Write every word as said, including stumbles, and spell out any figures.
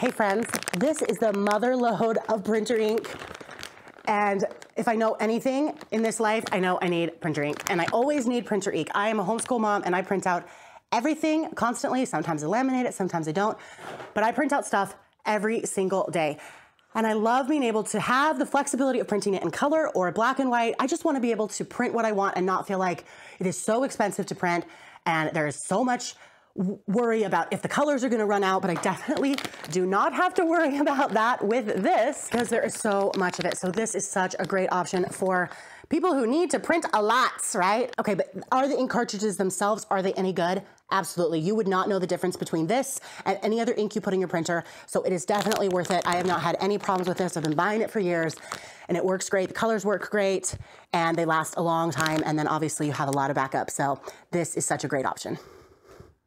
Hey friends, this is the mother load of printer ink. And if I know anything in this life, I know I need printer ink. And I always need printer ink. I am a homeschool mom and I print out everything constantly. Sometimes I laminate it, sometimes I don't. But I print out stuff every single day. And I love being able to have the flexibility of printing it in color or black and white. I just want to be able to print what I want and not feel like it is so expensive to print and there is so much worry about if the colors are gonna run out, but I definitely do not have to worry about that with this because there is so much of it. So this is such a great option for people who need to print a lot, right? Okay, but are the ink cartridges themselves, are they any good? Absolutely. You would not know the difference between this and any other ink you put in your printer. So it is definitely worth it. I have not had any problems with this. I've been buying it for years and it works great. The colors work great and they last a long time. And then obviously you have a lot of backup. So this is such a great option.